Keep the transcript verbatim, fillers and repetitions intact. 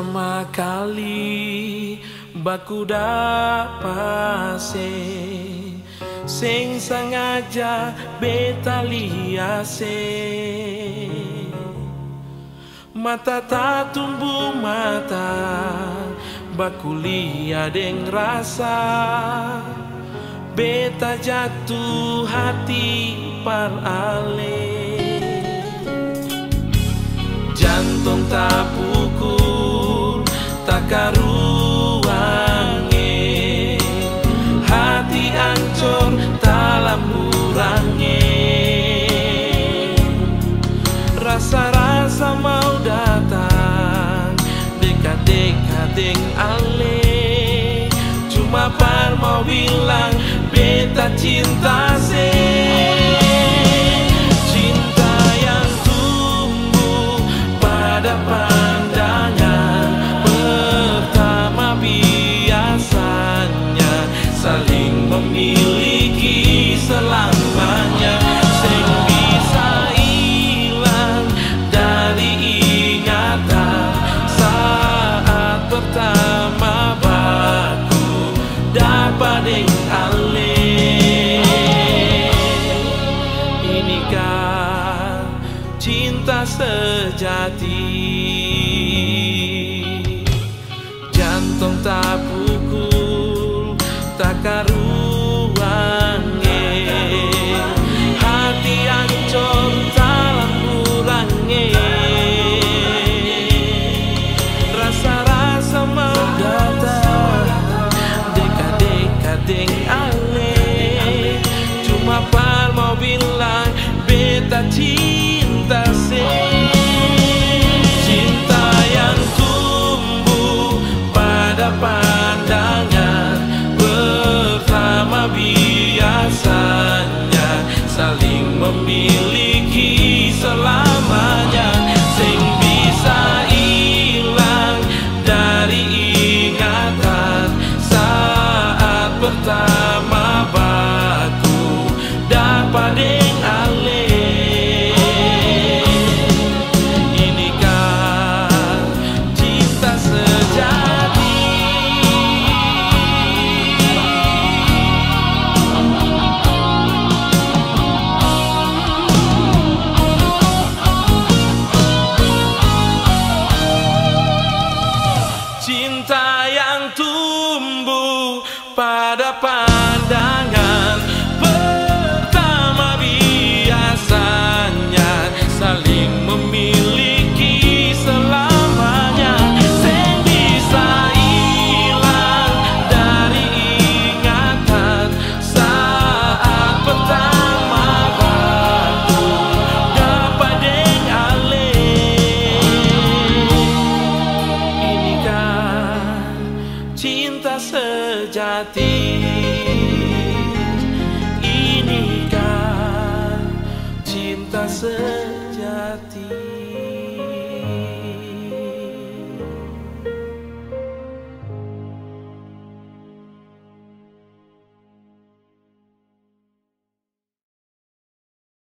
pertama kali baku dapase sing sengaja beta liase. Mata tak tumbuh mata bakulia deng rasa, beta jatuh hati par ale. Jantung tak pukul, tak karuange, hati ancur, tak murange. Rasa-rasa mau datang, dekat-dekat deng ale. Cuma par mau bilang, beta cinta se. Miliki selamanya, sing bisa hilang dari ingatan saat pertama baku dapat deng ale. Inikah cinta sejati? Jantung tak pukul, tak karu